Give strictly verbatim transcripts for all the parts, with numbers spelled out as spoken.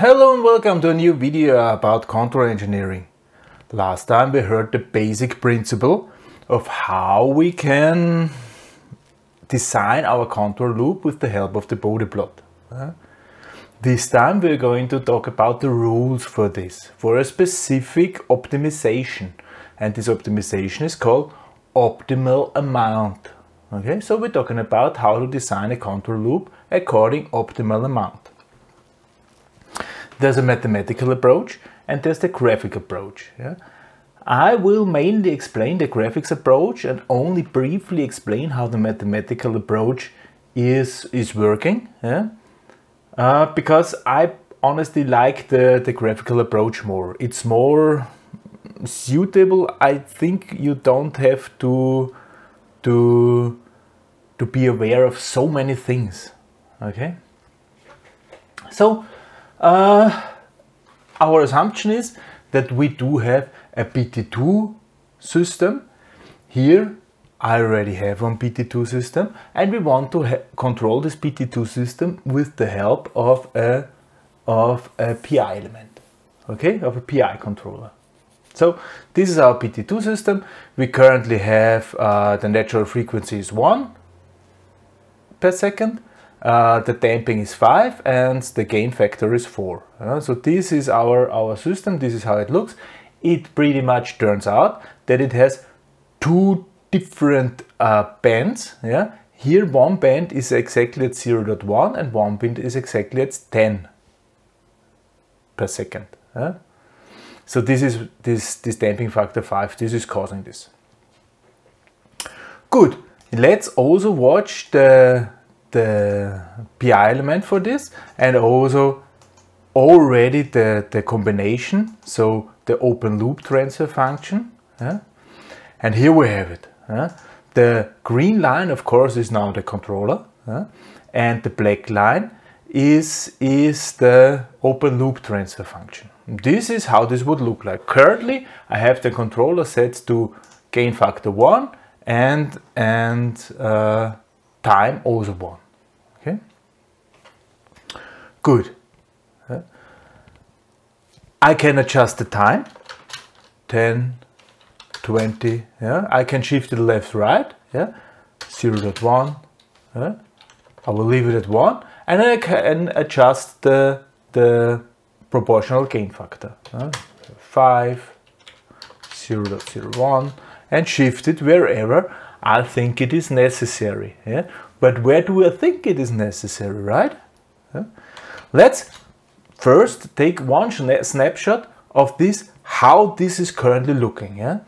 Hello and welcome to a new video about control engineering. Last time we heard the basic principle of how we can design our control loop with the help of the Bode plot. This time we're going to talk about the rules for this, for a specific optimization. And this optimization is called optimal amount. Okay, so we're talking about how to design a control loop according to optimal amount. There's a mathematical approach and there's the graphic approach. Yeah? I will mainly explain the graphics approach and only briefly explain how the mathematical approach is, is working. Yeah? Uh, because I honestly like the, the graphical approach more. It's more suitable. I think you don't have to, to, to be aware of so many things. Okay? So, Uh, our assumption is that we do have a P T two system. Here I already have one P T two system, and we want to control this P T two system with the help of a, of a P I element, okay, of a P I controller. So this is our P T two system. We currently have uh, the natural frequency is one per second. Uh, the damping is five and the gain factor is four. Uh, so this is our, our system, this is how it looks. It pretty much turns out that it has two different uh, bands. Yeah? Here one band is exactly at zero point one and one band is exactly at ten per second. Uh? So this is this, this damping factor five, this is causing this. Good, let's also watch the the P I element for this and also already the, the combination, so the open loop transfer function. Yeah? And here we have it. Yeah? The green line, of course, is now the controller, yeah? And the black line is, is the open loop transfer function. This is how this would look like. Currently, I have the controller set to gain factor one and, and uh, time also one. Okay, good. Okay. I can adjust the time, ten, twenty, yeah. I can shift to the left, right, yeah, zero point one, yeah. I will leave it at one, and I can adjust the, the proportional gain factor, yeah? five, zero point zero one, and shift it wherever I think it is necessary. Yeah? But where do I think it is necessary, right? Yeah? Let's first take one snapshot of this, how this is currently looking. Yeah?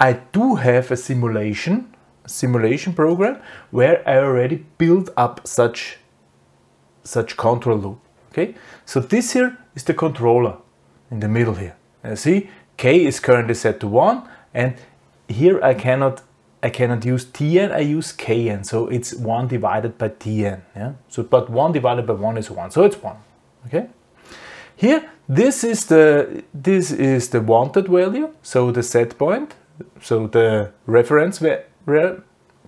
I do have a simulation, simulation program where I already built up such, such control loop. Okay? So this here is the controller in the middle here. You see, K is currently set to one, and here I cannot I cannot use T N, I use K N, so it's one divided by T N. Yeah? So, but one divided by one is one, so it's one. Okay? Here, this is the this is the wanted value, so the set point, so the reference va re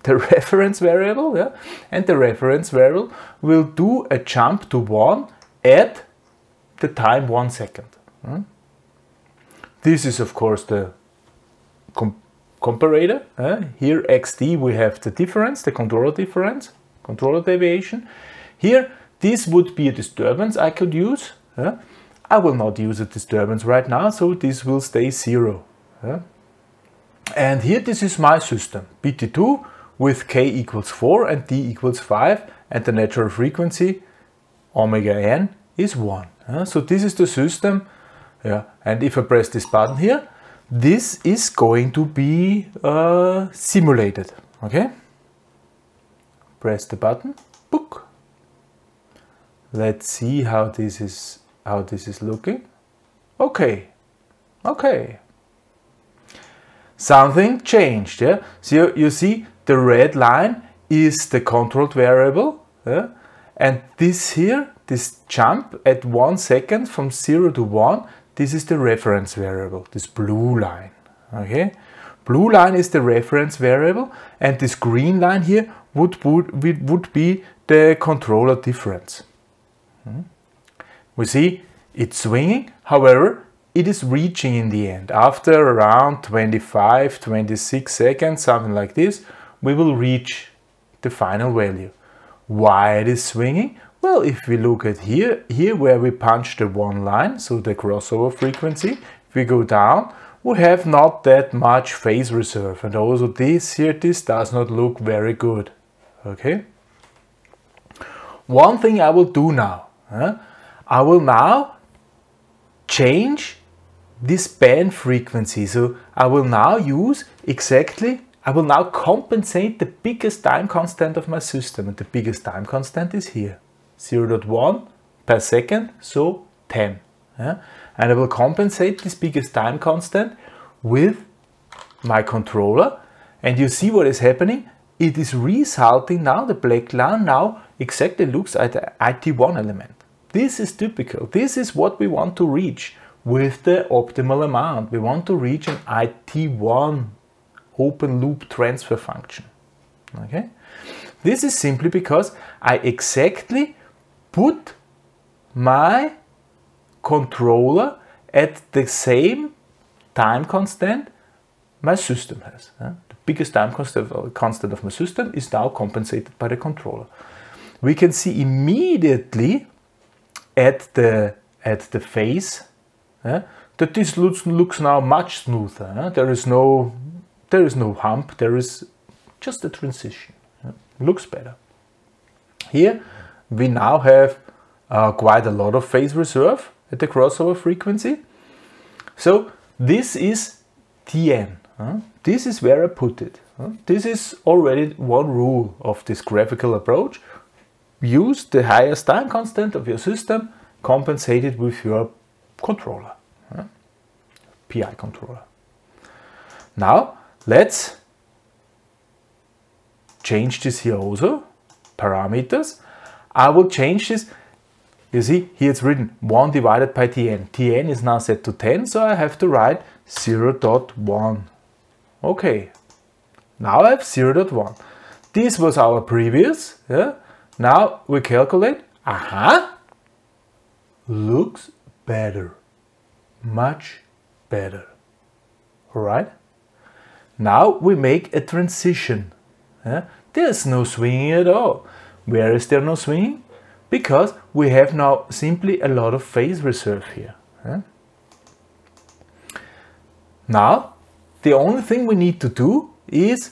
the reference variable, yeah? And the reference variable will do a jump to one at the time one second. Mm? This is of course the comp comparator. Uh, here X D we have the difference, the controller difference, controller deviation. Here this would be a disturbance I could use. Uh, I will not use a disturbance right now, so this will stay zero. Uh, and here this is my system, P T two with K equals four and D equals five, and the natural frequency omega n is one. Uh, so this is the system, uh, and if I press this button here, this is going to be uh, simulated. Okay, press the button. Book. Let's see how this is how this is looking. Okay, okay. Something changed. Yeah. So you, you see the red line is the controlled variable, yeah? And this here, this jump at one second from zero to one. This is the reference variable, this blue line, okay? Blue line is the reference variable, and this green line here would, would, would be the controller difference. We see It's swinging, however, it is reaching in the end. After around twenty-five, twenty-six seconds, something like this, we will reach the final value. Why it is swinging? Well, if we look at here, here where we punch the one line, so the crossover frequency, if we go down, we have not that much phase reserve, and also this here, this does not look very good. Okay. One thing I will do now, huh? I will now change this band frequency. So I will now use exactly, I will now compensate the biggest time constant of my system, and the biggest time constant is here, zero point one per second, so ten. Yeah? And I will compensate this biggest time constant with my controller, and you see what is happening. It is resulting now, the black line now exactly looks at the I T one element. This is typical. This is what we want to reach with the optimal amount. We want to reach an I T one open loop transfer function. Okay? This is simply because I exactly put my controller at the same time constant my system has. The biggest time constant of my system is now compensated by the controller. We can see immediately at the at the phase that this looks, looks now much smoother. There is no there is no hump. There is just a transition. Looks better. Here we now have uh, quite a lot of phase reserve at the crossover frequency. So this is T N. Huh? This is where I put it. Huh? This is already one rule of this graphical approach. Use the highest time constant of your system, compensate it with your controller, huh? P I controller. Now let's change this here also, parameters. I will change this. You see, here it's written one divided by T N. T N is now set to ten, so I have to write zero point one. Okay, now I have zero point one. This was our previous. Yeah? Now we calculate. Aha! Looks better. Much better. Alright? Now we make a transition. Yeah? There's no swinging at all. Where is there no swinging? Because we have now simply a lot of phase reserve here. Yeah? Now, the only thing we need to do is,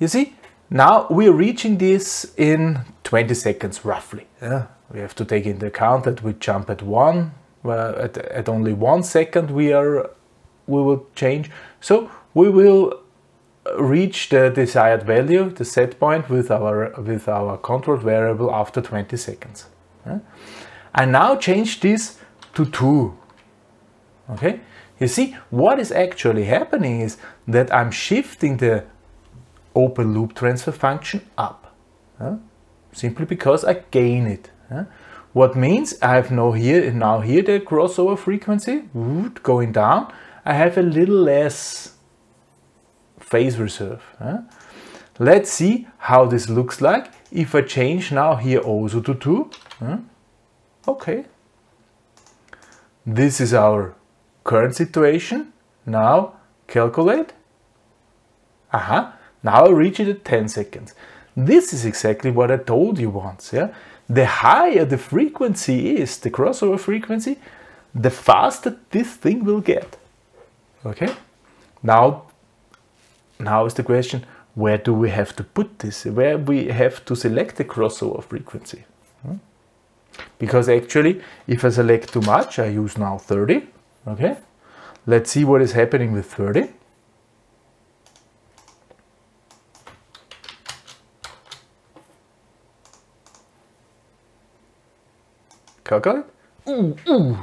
you see, now we are reaching this in twenty seconds roughly. Yeah? We have to take into account that we jump at one, well, at, at only one second we are, we will change. So we will reach the desired value, the set point with our with our control variable after twenty seconds. Yeah? I now change this to two. Okay, you see what is actually happening is that I'm shifting the open loop transfer function up, yeah? Simply because I gain it. Yeah? What means I have now here now here the crossover frequency going down. I have a little less phase reserve. Huh? Let's see how this looks like if I change now here also to two. Huh? Okay. This is our current situation. Now calculate. Aha. Now I reach it at ten seconds. This is exactly what I told you once. Yeah? The higher the frequency is, the crossover frequency, the faster this thing will get. Okay. Now Now is the question, where do we have to put this? Where we have to select the crossover frequency? Because actually, if I select too much, I use now thirty. Okay, let's see what is happening with thirty. Calculate. Ooh, ooh.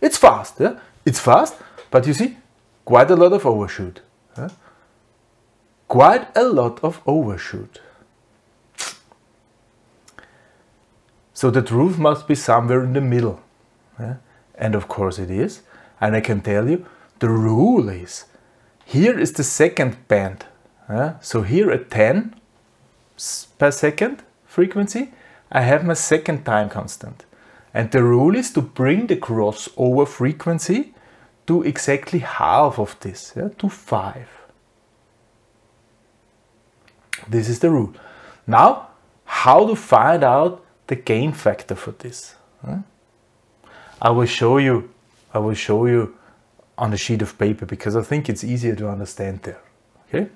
It's fast, yeah? It's fast, but you see, quite a lot of overshoot. Huh? Quite a lot of overshoot. So the truth must be somewhere in the middle. Yeah? And of course it is. And I can tell you, the rule is, here is the second band. Yeah? So here at ten per second frequency, I have my second time constant. And the rule is to bring the crossover frequency to exactly half of this, yeah, to five. This is the rule. Now, how to find out the gain factor for this? Huh? I will show you, I will show you on a sheet of paper, because I think it's easier to understand there. Okay?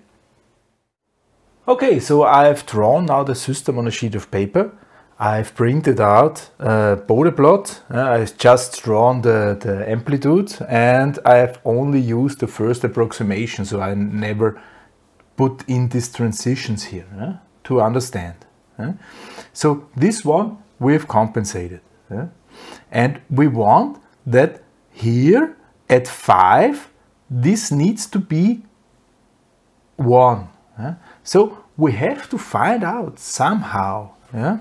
Okay, so I've drawn now the system on a sheet of paper. I've printed out a Bode plot. Uh, I've just drawn the, the amplitude, and I have only used the first approximation, so I never put in these transitions here, uh, to understand. Uh. So this one we've compensated. Uh, and we want that here at five, this needs to be one. Uh. So we have to find out somehow, uh,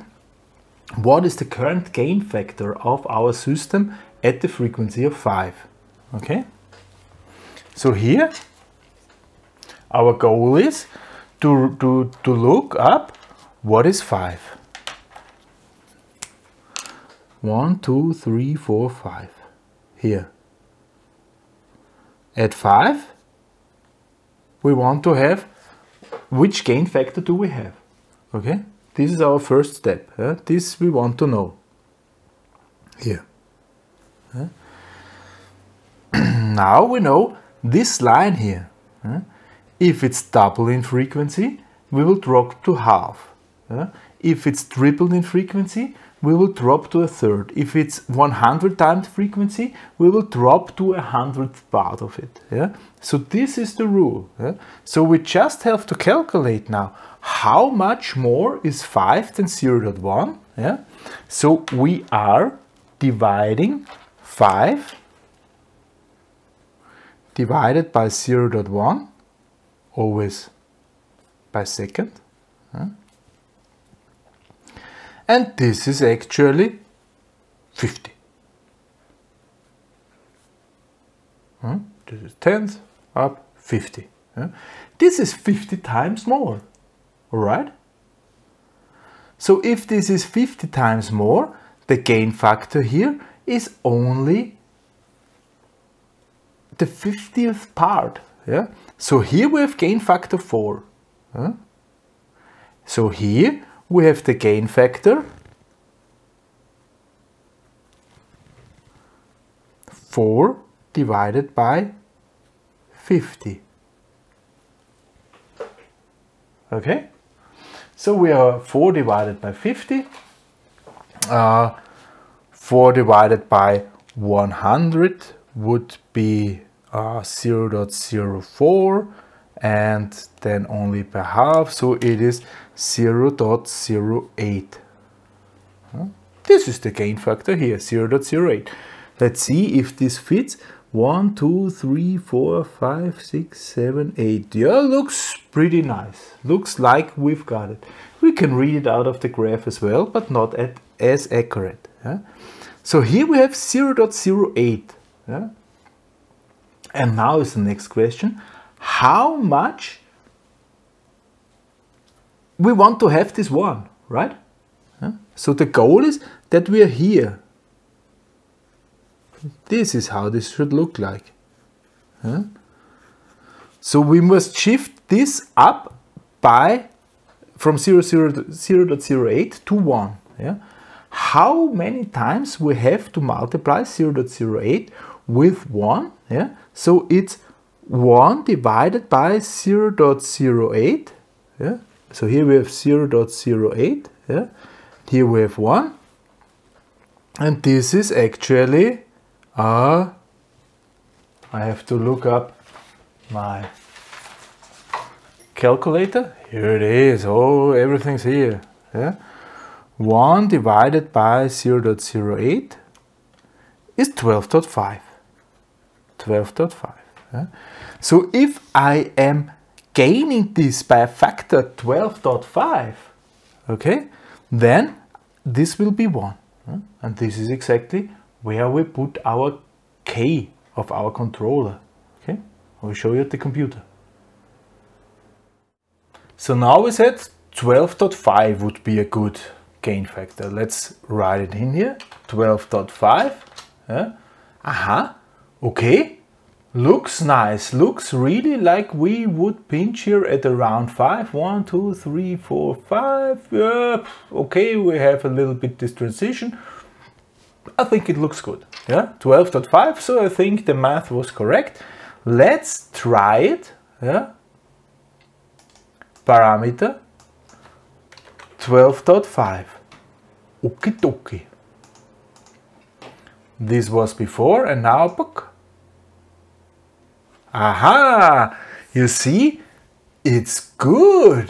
what is the current gain factor of our system at the frequency of five. Okay? So here our goal is to, to, to look up what is five. One, two, three, four, five. Here. At five, we want to have, which gain factor do we have? Okay? This is our first step. Yeah? This we want to know. Here. Yeah? Now we know this line here. Yeah? If it's double in frequency, we will drop to half. Yeah? If it's tripled in frequency, we will drop to a third. If it's one hundred times frequency, we will drop to a hundredth part of it. Yeah? So this is the rule. Yeah? So we just have to calculate now how much more is five than zero point one. Yeah? So we are dividing five divided by zero point one, always by second. Yeah? And this is actually fifty. Hmm? This is tenth up fifty. Yeah? This is fifty times more. Alright? So if this is fifty times more, the gain factor here is only the fiftieth part. Yeah? So here we have gain factor four. Yeah? So here we have the gain factor four divided by fifty. Okay? So we are four divided by fifty, uh, four divided by one hundred would be uh, zero point zero four, and then only by half, so it is zero point zero eight. This is the gain factor here, zero point zero eight. Let's see if this fits. one, two, three, four, five, six, seven, eight. Yeah, looks pretty nice. Looks like we've got it. We can read it out of the graph as well, but not at, as accurate. Yeah? So here we have zero point zero eight. Yeah? And now is the next question. How much we want to have this one, right? Yeah? So the goal is that we are here. This is how this should look like. Yeah? So we must shift this up by from zero point zero eight to one. Yeah? How many times we have to multiply zero point zero eight with one? Yeah? So it's one divided by zero point zero eight. Yeah? So here we have zero point zero eight. Yeah? Here we have one. And this is actually... Uh, I have to look up my calculator. Here it is. Oh, everything's here. Yeah? one divided by zero point zero eight is twelve point five. twelve point five. Yeah? So if I am gaining this by a factor twelve point five, okay, then this will be one. Yeah? And this is exactly where we put our K of our controller. Okay, I will show you at the computer. So now we said twelve point five would be a good gain factor. Let's write it in here, twelve point five. Yeah. Aha, okay, looks nice, looks really like we would pinch here at around five. one, two, three, four, five. Yeah. Okay, we have a little bit this transition. I think it looks good. Yeah, twelve point five, so I think the math was correct. Let's try it. Yeah. Parameter twelve point five. Okie dokie. This was before, and now. Aha! You see, it's good.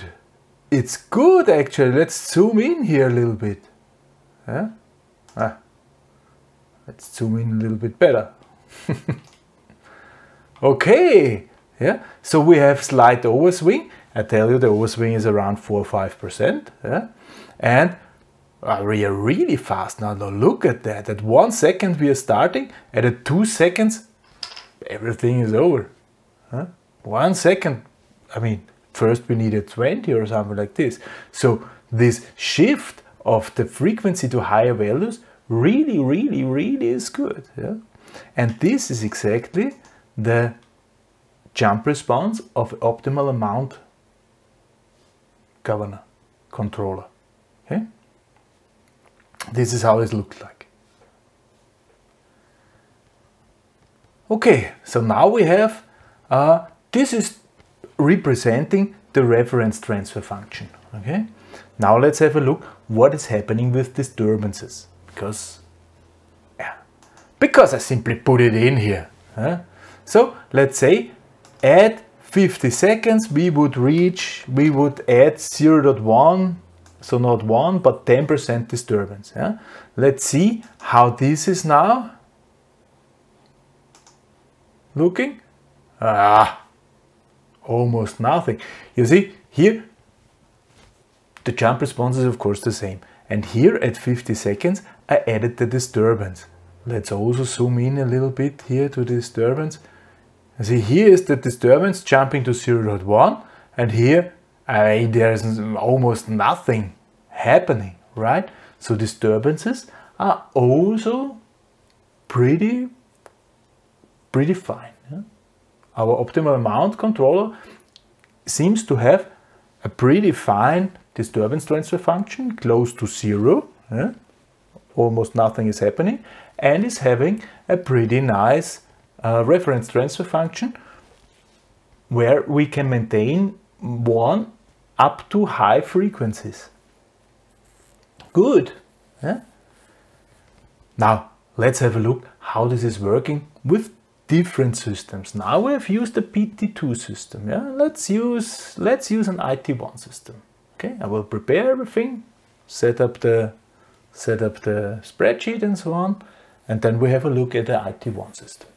It's good actually. Let's zoom in here a little bit. Yeah? Ah. Let's zoom in a little bit better. Okay, yeah, so we have slight overswing. I tell you the overswing is around four or five percent, yeah? And we are really fast now. Now look at that, at one second we are starting, and at two seconds everything is over. Huh? One second, I mean, first we needed twenty or something like this. So this shift of the frequency to higher values really, really, really is good. Yeah? And this is exactly the jump response of optimal amount governor, controller. Okay? This is how it looked like. Okay, so now we have, uh, this is representing the reference transfer function. Okay? Now let's have a look what is happening with disturbances. Because, yeah, because I simply put it in here. Huh? So let's say at fifty seconds we would reach, we would add zero point one, so not one, but ten percent disturbance. Yeah? Let's see how this is now looking. Ah, almost nothing. You see here, the jump response is of course the same. And here at fifty seconds, I added the disturbance. Let's also zoom in a little bit here to the disturbance. See, here is the disturbance jumping to zero point one, and here, I mean, there's almost nothing happening, right? So disturbances are also pretty, pretty fine. Yeah? Our optimal amount controller seems to have a pretty fine disturbance transfer function, close to zero. Yeah? Almost nothing is happening, and is having a pretty nice uh, reference transfer function where we can maintain one up to high frequencies. Good. Yeah? Now let's have a look how this is working with different systems. Now we have used the P T two system. Yeah? Let's use let's use an I T one system. Okay, I will prepare everything, set up the set up the spreadsheet and so on, and then we have a look at the I T one system.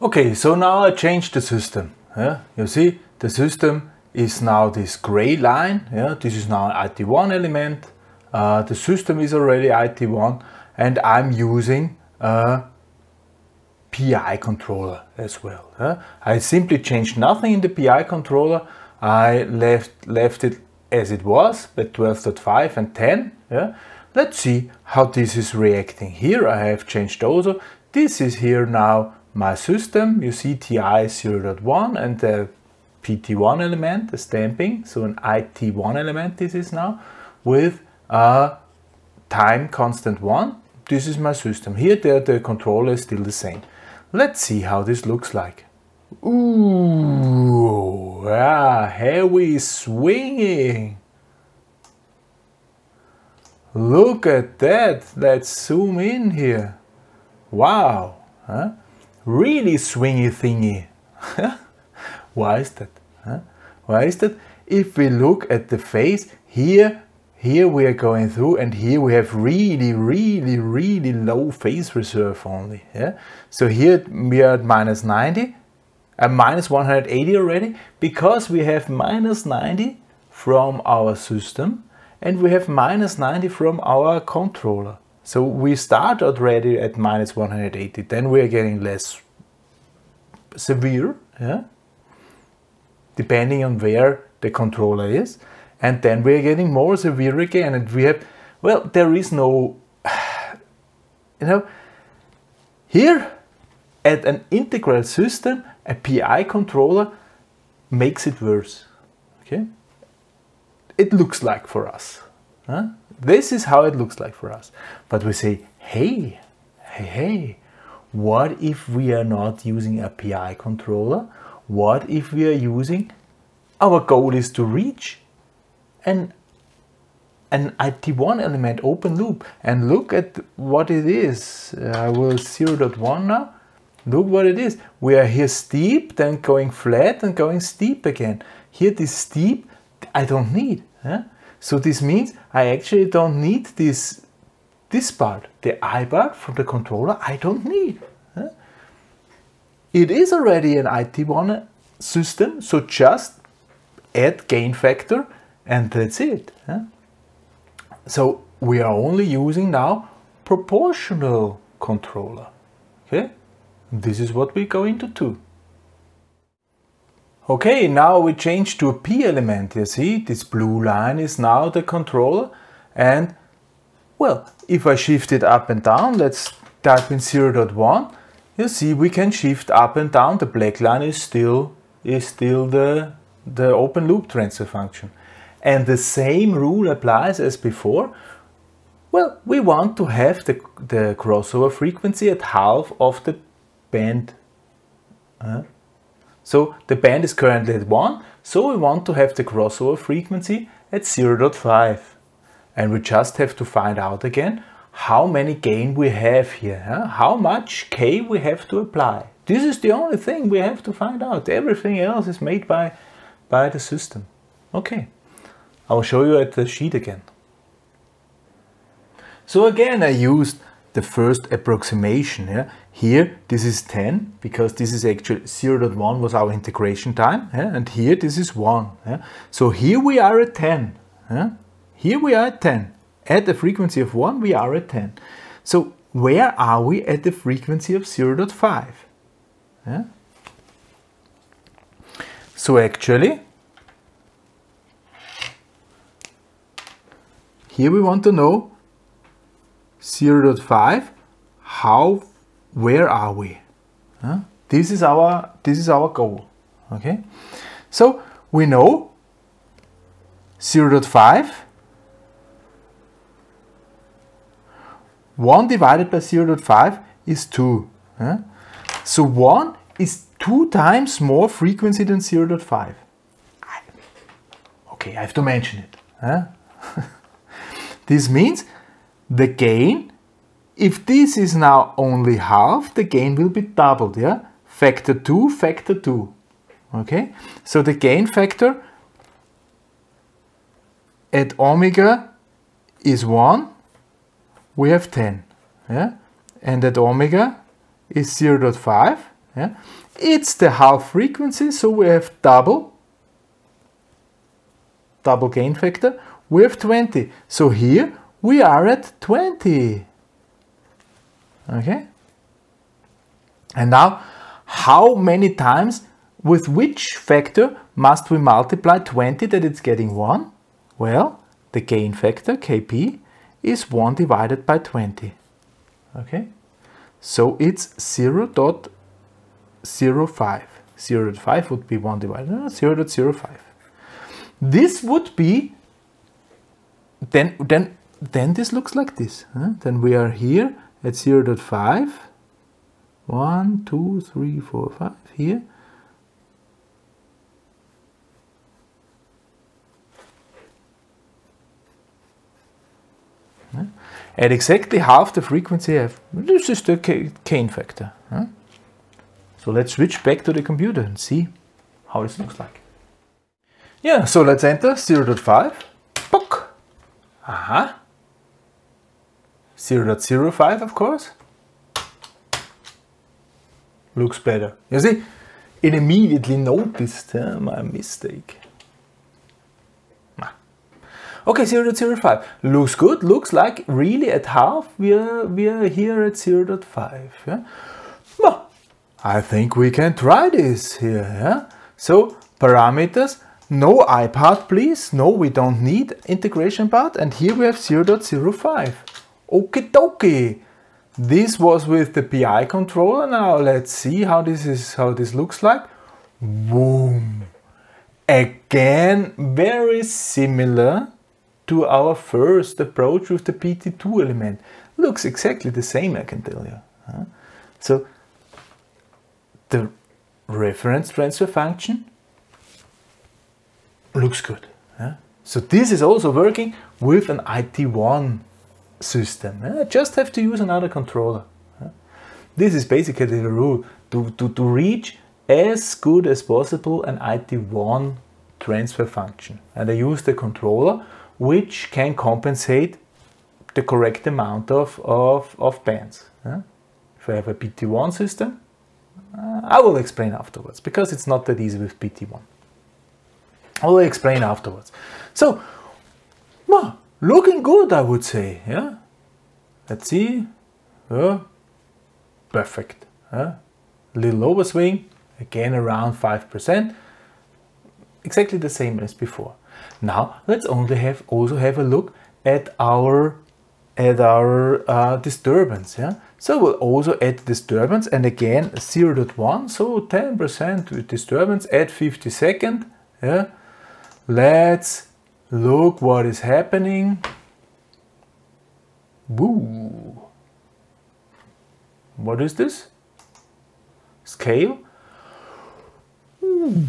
Okay, so now I changed the system. Yeah? You see, the system is now this gray line. Yeah? This is now an I T one element. Uh, the system is already I T one, and I'm using a P I controller as well. Yeah? I simply changed nothing in the P I controller. I left left it as it was at twelve point five and ten. Yeah? Let's see how this is reacting. Here I have changed also. This is here now my system. You see T I zero point one and the P T one element, the stamping. So an I T one element this is now with a time constant one. This is my system. Here the, the controller is still the same. Let's see how this looks like. Ooh, yeah, heavy swinging. Look at that. Let's zoom in here. Wow, huh? Really swingy thingy. Why is that? Huh? Why is that? If we look at the phase here, here we are going through, and here we have really, really, really low phase reserve only. Yeah. So here we are at minus ninety. And minus one hundred eighty already, because we have minus ninety from our system and we have minus ninety from our controller. So we start already at minus one hundred eighty, then we are getting less severe, yeah? Depending on where the controller is. And then we're getting more severe again, and we have, well, there is no, you know, here at an integral system, a P I controller makes it worse, okay? It looks like for us. Huh? This is how it looks like for us. But we say, hey, hey, hey, what if we are not using a P I controller? What if we are using, our goal is to reach an, an I T one element open loop. And look at what it is. I will zero point one now. Look what it is. We are here steep, then going flat and going steep again. Here this steep, I don't need. Huh? So this means I actually don't need this, this part, the I part from the controller, I don't need. Huh? It is already an I T one system, so just add gain factor and that's it. Huh? So we are only using now proportional controller. Okay? This is what we're going to do. Okay, now we change to a P element. You see, this blue line is now the controller. And, well, if I shift it up and down, let's type in zero point one. You see, we can shift up and down. The black line is still, is still the, the open loop transfer function. And the same rule applies as before. Well, we want to have the, the crossover frequency at half of the band. Huh? So the band is currently at one, so we want to have the crossover frequency at zero point five. And we just have to find out again how many gain we have here, huh? How much K we have to apply. This is the only thing we have to find out. Everything else is made by, by the system. Okay, I will show you at the sheet again. So again, I used the first approximation. Yeah? Here this is ten, because this is actually zero point one was our integration time, yeah? And here this is one. Yeah? So here we are at ten. Yeah? Here we are at ten. At the frequency of one we are at ten. So where are we at the frequency of zero point five? Yeah? So actually here we want to know zero point five, how, where are we? Huh? This is our, this is our goal. Okay, so we know zero point five, one divided by zero point five is two. Huh? So one is two times more frequency than zero point five. Okay, I have to mention it. Huh? This means the gain, if this is now only half, the gain will be doubled, yeah? Factor two, factor two, okay? So the gain factor at omega is one, we have ten, yeah? And at omega is zero point five, yeah? It's the half frequency, so we have double, double gain factor, we have twenty, so here, we are at twenty. Okay? And now, how many times, with which factor must we multiply twenty that it's getting one? Well, the gain factor, K P, is one divided by twenty. Okay? So it's zero point zero five. zero point five would be one divided by zero point zero five. This would be, then, then, then this looks like this. Huh? Then we are here at zero point five, one, two, three, four, five, here. Huh? At exactly half the frequency I have. This is the gain factor. Huh? So let's switch back to the computer and see how this looks like. Yeah, so let's enter zero point five. Pock. Aha. zero point zero five, of course, looks better. You see, it immediately noticed uh, my mistake. Nah. Okay, zero point zero five, looks good, looks like really at half, we are, we are here at zero point five. Yeah? Well, I think we can try this here. Yeah? So, parameters, No I part, please. No, we don't need integration part. And here we have zero point zero five. Okie dokie. This was with the P I controller. Now let's see how this is, how this looks like. Boom. Again, very similar to our first approach with the P T two element. Looks exactly the same, I can tell you. So the reference transfer function looks good. So this is also working with an I T one system. I just have to use another controller. This is basically the rule, to, to, to reach as good as possible an I T one transfer function. And I use the controller which can compensate the correct amount of, of, of bands. If I have a P T one system, I will explain afterwards, because it's not that easy with P T one. I will explain afterwards. So, well, looking good, I would say. Yeah, let's see. Yeah. Perfect. Yeah. Little overswing, again around five percent. Exactly the same as before. Now let's only have also have a look at our at our uh, disturbance. Yeah, so we'll also add disturbance, and again zero point one, so ten percent with disturbance at fifty seconds. Yeah, let's look what is happening. Woo! What is this? Scale? Mm.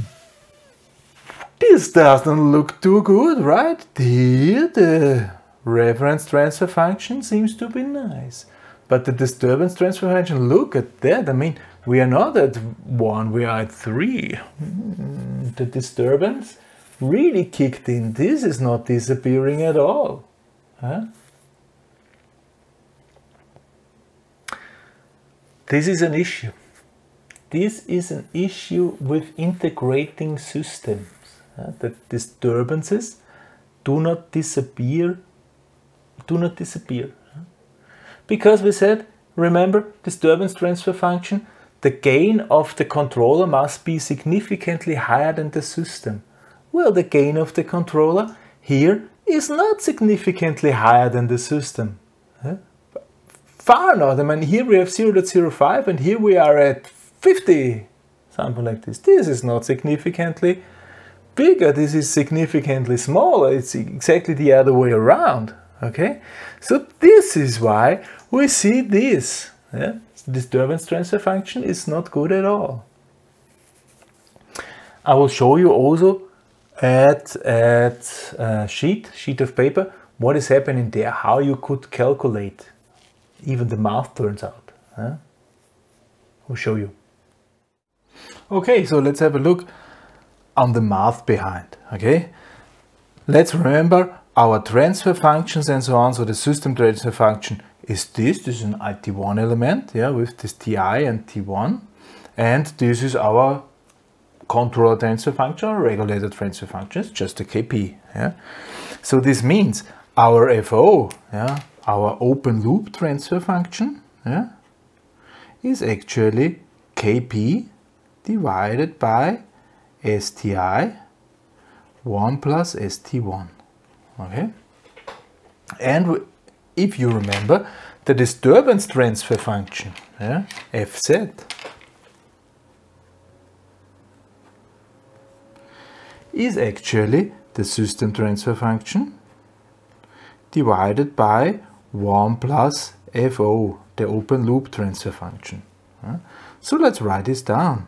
This doesn't look too good, right? Here the reference transfer function seems to be nice. But the disturbance transfer function, look at that. I mean, we are not at one, we are at three. Mm. The disturbance really kicked in. This is not disappearing at all. Huh? This is an issue. This is an issue with integrating systems. Huh? The disturbances do not disappear. Do not disappear. Huh? Because we said, remember, disturbance transfer function, the gain of the controller must be significantly higher than the system. Well, the gain of the controller here is not significantly higher than the system. Huh? Far not. I mean, here we have zero point zero five and here we are at fifty, something like this. This is not significantly bigger. This is significantly smaller. It's exactly the other way around. Okay? So this is why we see this. Yeah? Disturbance transfer function is not good at all. I will show you also at at uh, sheet sheet of paper what is happening there, how you could calculate even the math turns out. Huh? I'll show you. Okay, so let's have a look on the math behind. Okay, let's remember our transfer functions and so on. So the system transfer function is this this is an I T one element, yeah, with this T I and T one, and this is our controller transfer function or regulator transfer function, is just a K P. Yeah? So this means our F O, yeah, our open loop transfer function, yeah, is actually K P divided by S T I one plus S T one. Okay? And if you remember, the disturbance transfer function, yeah, F Z, is actually the system transfer function divided by one plus F O, the open loop transfer function. So let's write this down.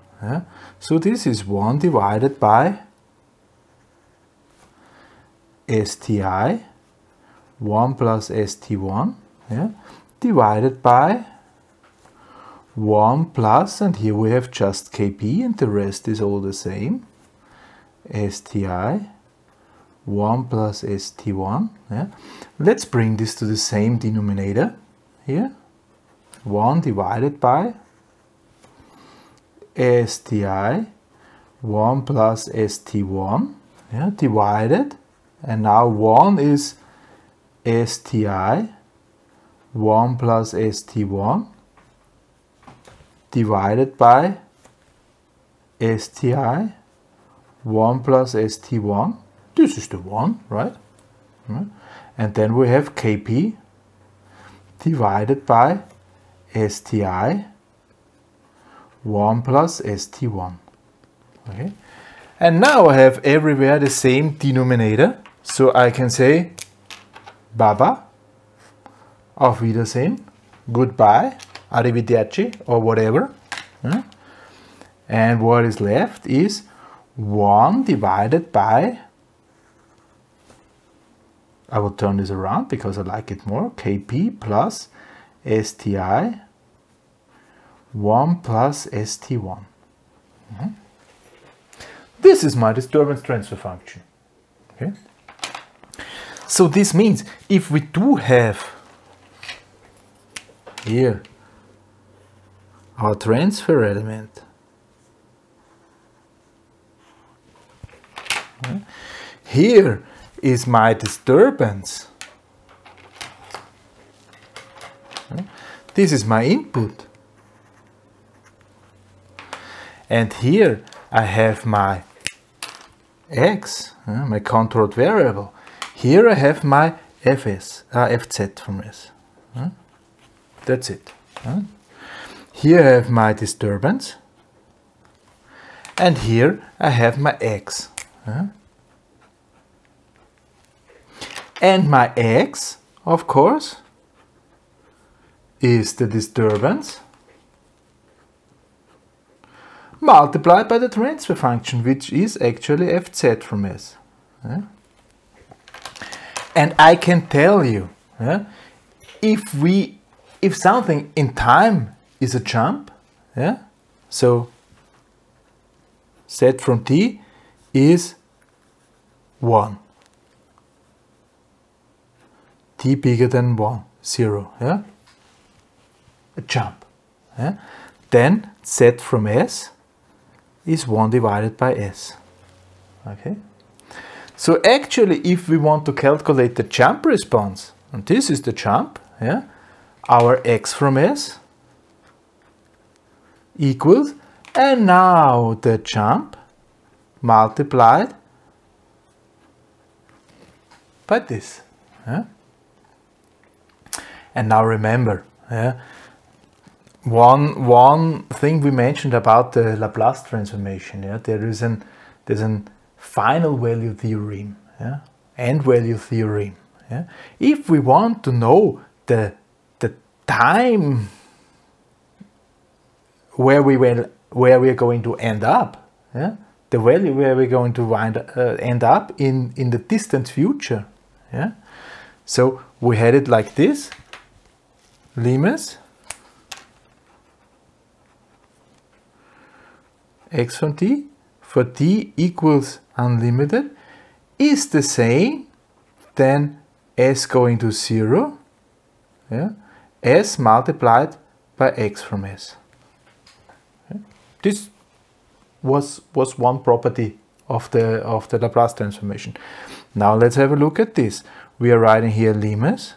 So this is one divided by S T I, one plus S T one, divided by one plus, and here we have just K P and the rest is all the same, S T I one plus S T one. Yeah? Let's bring this to the same denominator here. one divided by S T I one plus S T one, yeah, divided, and now one is S T I one plus S T one divided by S T I one plus S T one. This is the one, right? And then we have K P divided by S T I, one plus S T one. Okay. And now I have everywhere the same denominator. So I can say Baba, auf Wiedersehen, goodbye, arrivederci, or whatever. And what is left is one divided by, I will turn this around because I like it more, K P plus S T I, one plus S T one. Mm-hmm. This is my disturbance transfer function. Okay. So this means if we do have here our transfer element, okay, here is my disturbance. Okay. This is my input. And here I have my x, uh, my controlled variable. Here I have my F S, uh, F Z from this. Uh, that's it. Uh. Here I have my disturbance. And here I have my x. Uh. And my x, of course, is the disturbance multiplied by the transfer function, which is actually F Z from S. Yeah? And I can tell you, yeah, if we, if something in time is a jump, yeah, so Z from T is one. T bigger than one, zero, yeah? A jump. Yeah? Then Z from S is one divided by S. Okay. So actually, if we want to calculate the jump response, and this is the jump, yeah, our x from S equals, and now the jump multiplied by this. Yeah. And now remember, yeah, One one thing we mentioned about the Laplace transformation, yeah, there is an there's an final value theorem, yeah, end value theorem. Yeah. If we want to know the the time where we will where we are going to end up, yeah, the value where we're going to wind, uh, end up in in the distant future, yeah. So we had it like this, limes. X from T for T equals unlimited is the same then S going to zero, yeah, S multiplied by X from S. Okay. This was was one property of the of the Laplace transformation. Now let's have a look at this. We are writing here limes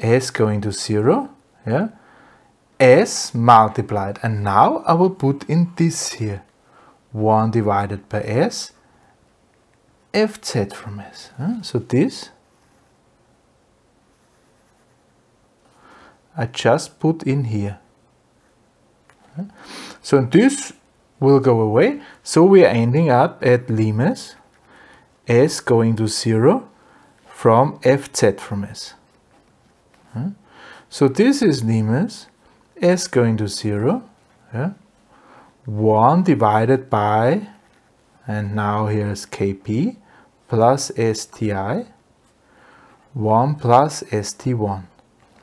S going to zero, yeah, S multiplied, and now I will put in this here, one divided by S, F Z from S. So this, I just put in here. So this will go away. So we are ending up at limes S going to zero from F Z from S. So this is limes S going to zero, yeah, one divided by, and now here's K P plus S T I, one plus S T one.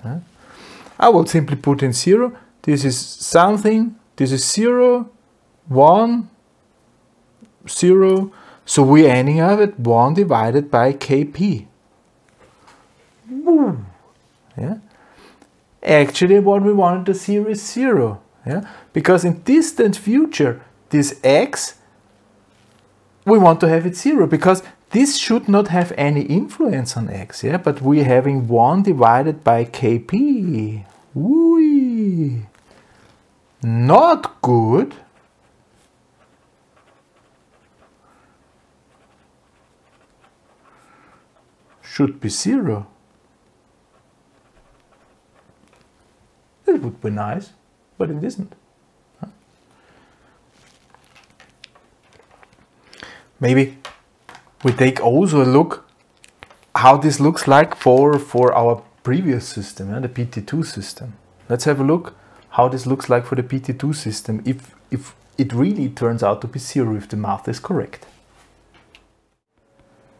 Yeah. I will simply put in zero. This is something, this is zero, one, zero. So we're ending up at one divided by K P. Yeah. Actually, what we wanted to see is zero. Yeah? Because in distant future, this x, we want to have it zero, because this should not have any influence on x, yeah? But we're having one divided by K P. Whee! Not good. should be zero. That would be nice, but it isn't. Maybe we take also a look how this looks like for, for our previous system, yeah, the P T two system. Let's have a look how this looks like for the P T two system if, if it really turns out to be zero, if the math is correct.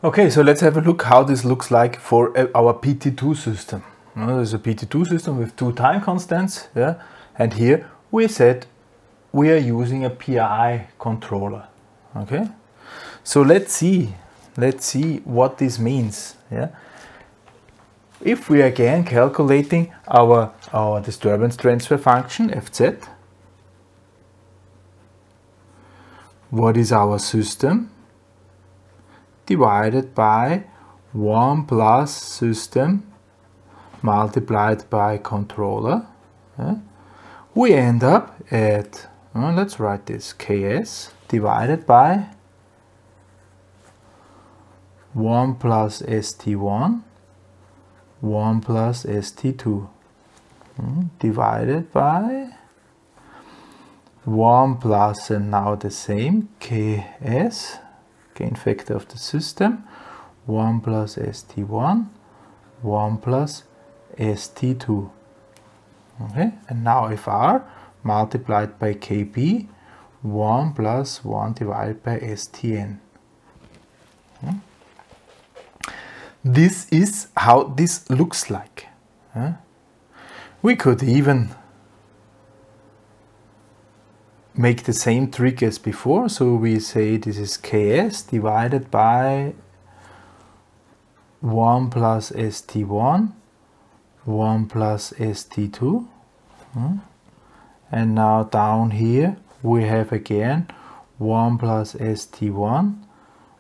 Okay, so let's have a look how this looks like for our P T two system. Now, there's a P T two system with two time constants, yeah, and here we said we are using a P I controller. Okay, so let's see, let's see what this means. Yeah, if we are again calculating our our disturbance transfer function F Z, what is our system divided by one plus system multiplied by controller, yeah, we end up at, well, let's write this, K S divided by one plus S T one, one plus S T two, mm, divided by one plus, and now the same, K S, gain factor of the system, one plus S T one, one plus S T two. Okay, and now F R multiplied by K P, one plus one divided by S T N. Okay. This is how this looks like. Okay. We could even make the same trick as before, so we say this is K S divided by one plus S T one, one plus S T two, and now down here we have again one plus S T one,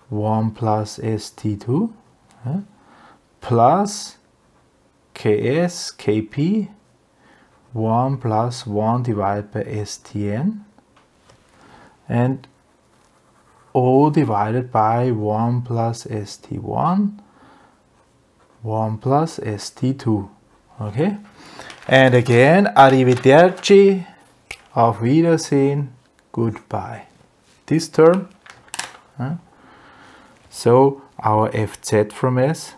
one plus S T two, plus K S, K P, one plus one divided by S T N, and all divided by one plus S T one, one plus S T two. Okay, and again, arrivederci, auf Wiedersehen, goodbye. This term, huh? So our F Z from S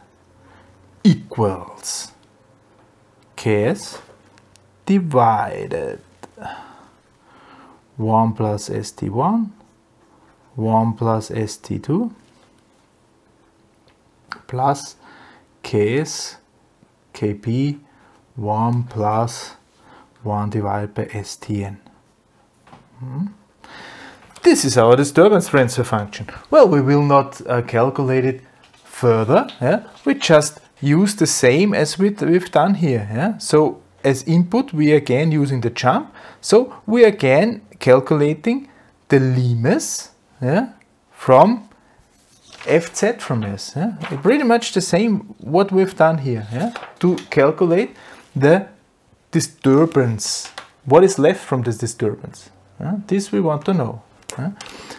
equals K S divided one plus S T one, one plus S T two, plus Ks, Kp, one plus one divided by S T N. Hmm. This is our disturbance transfer function. Well, we will not uh, calculate it further. Yeah? We just use the same as we we've done here. Yeah? So as input, we are again using the jump. So we are again calculating the limes, yeah, from F Z from S. Yeah? Pretty much the same what we've done here, yeah, to calculate the disturbance. What is left from this disturbance? Yeah? This we want to know. Yeah?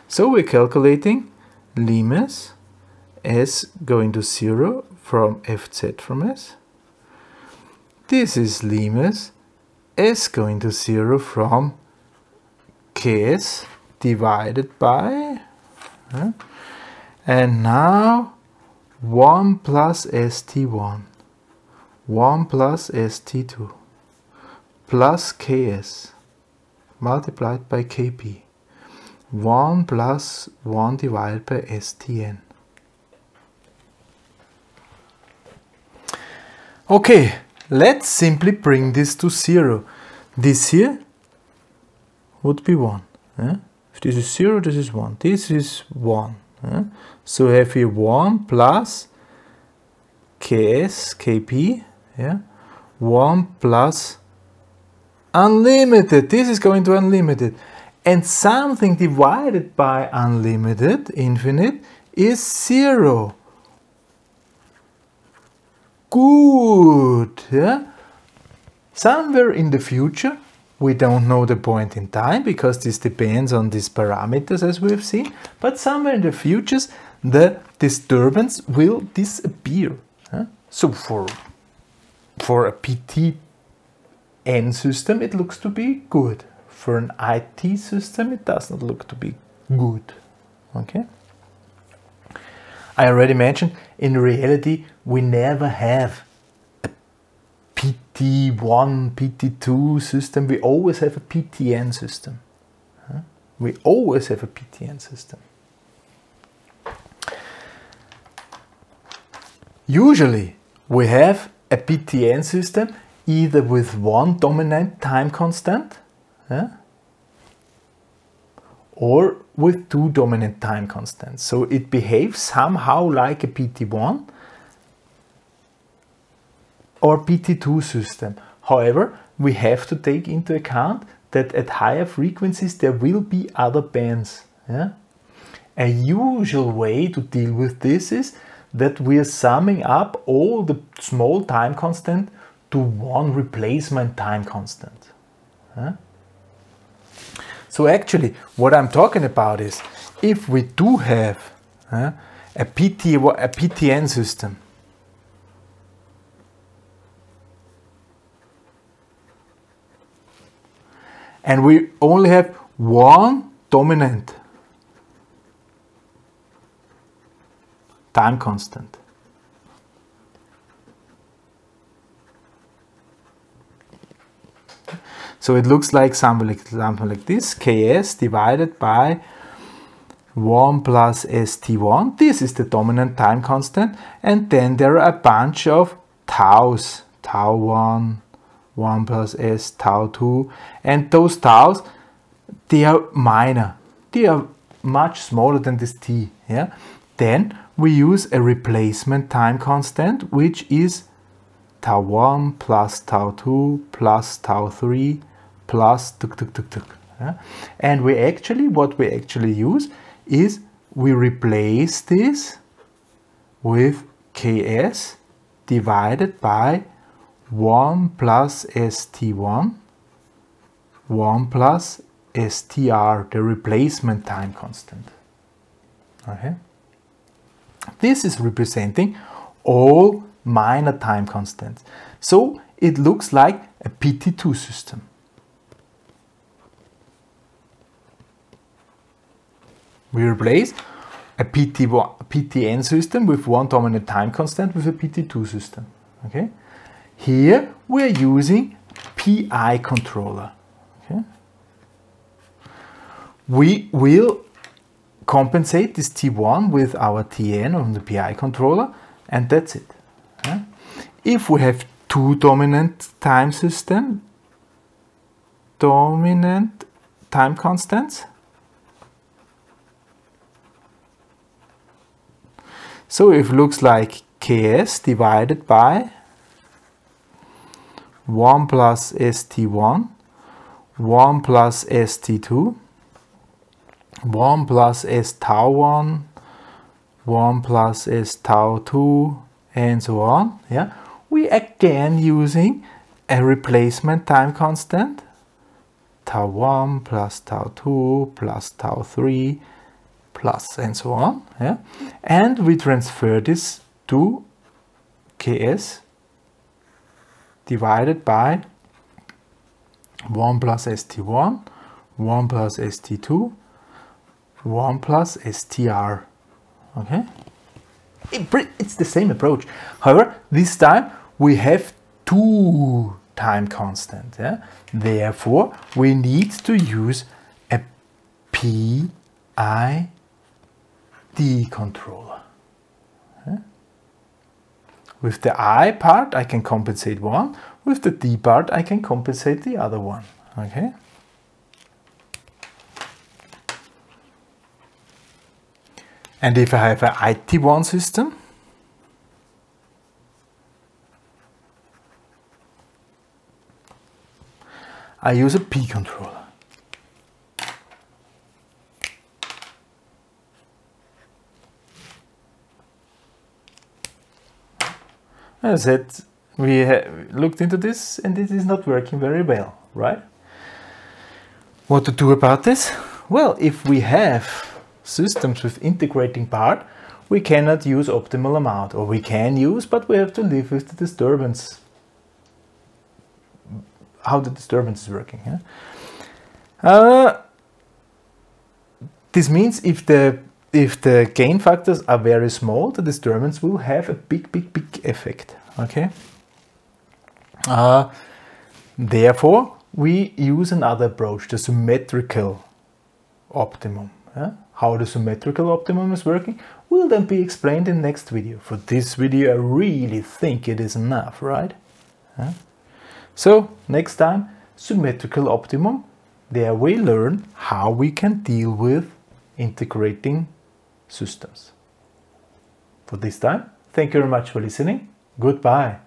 So we're calculating limes S going to zero from F Z from S. This is limes S going to zero from Ks divided by, yeah? And now one plus S T one, one plus S T two, plus K S multiplied by K P, one plus one divided by S T N. Okay, let's simply bring this to zero. This here would be one. Yeah? If this is zero, this is one. This is one. Yeah? So have here one plus Ks, Kp, yeah? one plus unlimited. This is going to unlimited. And something divided by unlimited, infinite, is zero. Good. Yeah? Somewhere in the future, we don't know the point in time because this depends on these parameters as we've seen, but somewhere in the futures, the disturbance will disappear. Huh? So for, for a P T N system, it looks to be good. For an I T system, it does not look to be good. Okay? I already mentioned, in reality, we never have a P T one, P T two system. We always have a P T N system. Huh? We always have a P T N system. Usually, we have a P T N system either with one dominant time constant, yeah, or with two dominant time constants. So it behaves somehow like a P T one or P T two system. However, we have to take into account that at higher frequencies there will be other bands. Yeah? A usual way to deal with this is that we are summing up all the small time constant to one replacement time constant. Huh? So actually, what I'm talking about is, if we do have uh, a, P T, a P T N system, and we only have one dominant time constant, so it looks like something like, something like this, Ks divided by one plus S T one. This is the dominant time constant, and then there are a bunch of taus, tau one, one plus S, tau two, and those taus, they are minor, they are much smaller than this T. Yeah? Then we use a replacement time constant, which is tau one plus tau two plus tau three plus tuk tuk tuk tuk. Yeah? And we actually, what we actually use is we replace this with Ks divided by one plus S T one, one plus S T R, the replacement time constant. Okay? This is representing all minor time constants. So it looks like a P T two system. We replace a P T N system with one dominant time constant with a P T two system. Okay? Here we are using P I controller. Okay? We will compensate this T one with our T N on the P I controller, and that's it. Yeah? If we have two dominant time system, dominant time constants, so it looks like Ks divided by one plus S T one, one plus S T two, one plus S tau one, one plus S tau two, and so on. Yeah, we again using a replacement time constant, tau one plus tau two plus tau three plus and so on. Yeah, and we transfer this to Ks divided by one plus S T one, one plus S T two, one plus S T R. Okay, it, it's the same approach. However, this time we have two time constants. Yeah? Therefore, we need to use a P I D controller. Okay? With the I part, I can compensate one. With the D part, I can compensate the other one. Okay. And if I have an I T one system, I use a P controller. As I said, we have looked into this and it is not working very well, right? What to do about this? Well, if we have systems with integrating part, we cannot use optimal amount, or we can use, but we have to live with the disturbance, how the disturbance is working. Yeah? Uh, this means if the if the gain factors are very small, the disturbance will have a big, big, big effect. Okay. Uh, therefore, we use another approach, the symmetrical optimum. Yeah? How the symmetrical optimum is working will then be explained in the next video. For this video, I really think it is enough, right? Yeah? So next time, symmetrical optimum. There we learn how we can deal with integrating systems. For this time, thank you very much for listening. Goodbye.